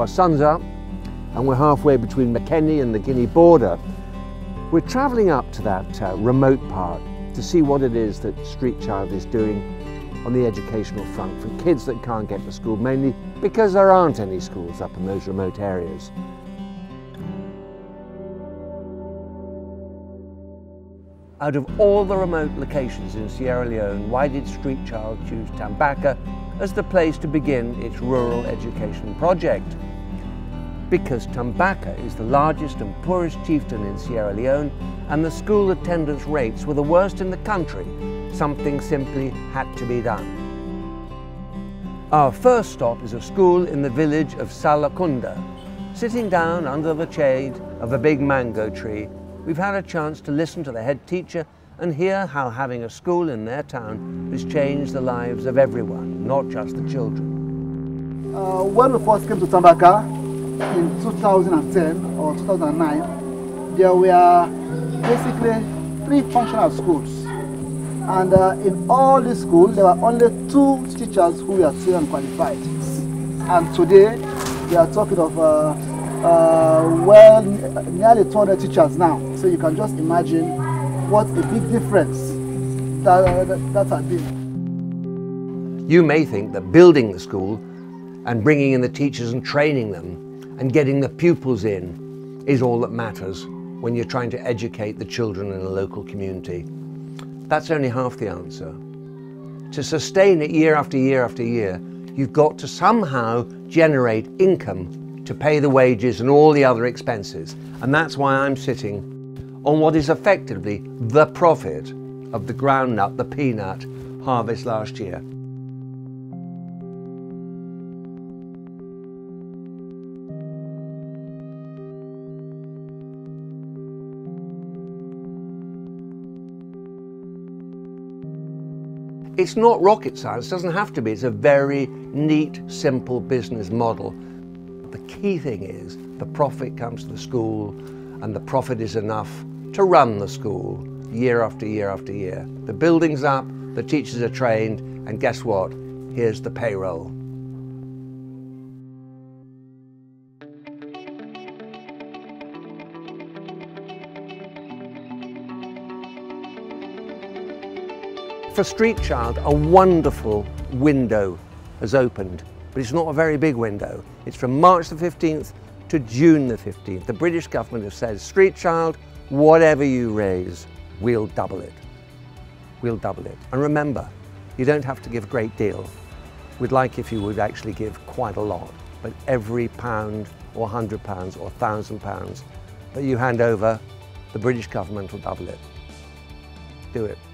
My sun's up and we're halfway between Makeni and the Guinea border. We're travelling up to that remote part to see what it is that Street Child is doing on the educational front for kids that can't get to school, mainly because there aren't any schools up in those remote areas. Out of all the remote locations in Sierra Leone, why did Street Child choose Tambakha as the place to begin its rural education project? Because Tambakha is the largest and poorest chieftain in Sierra Leone, and the school attendance rates were the worst in the country. Something simply had to be done. Our first stop is a school in the village of Salacunda. Sitting down under the shade of a big mango tree, we've had a chance to listen to the head teacher and hear how having a school in their town has changed the lives of everyone, not just the children. When we first came to Tambakha in 2010 or 2009, there were basically three functional schools. And in all the schools, there were only two teachers who were still unqualified. And today, we are talking of nearly 200 teachers now. So you can just imagine what a big difference that has been. You may think that building the school and bringing in the teachers and training them and getting the pupils in is all that matters when you're trying to educate the children in a local community. That's only half the answer. To sustain it year after year after year, you've got to somehow generate income to pay the wages and all the other expenses. And that's why I'm sitting on what is effectively the profit of the groundnut, the peanut, harvest last year. It's not rocket science, it doesn't have to be. It's a very neat, simple business model. The key thing is the profit comes to the school, and the profit is enough to run the school year after year after year. The building's up, the teachers are trained, and guess what? Here's the payroll. For Street Child, a wonderful window has opened, but it's not a very big window. It's from March the 15th to June the 15th. The British government has said, Street Child, whatever you raise, we'll double it. We'll double it. And remember, you don't have to give a great deal. We'd like if you would actually give quite a lot, but every pound or £100 or £1,000 that you hand over, the British government will double it. Do it.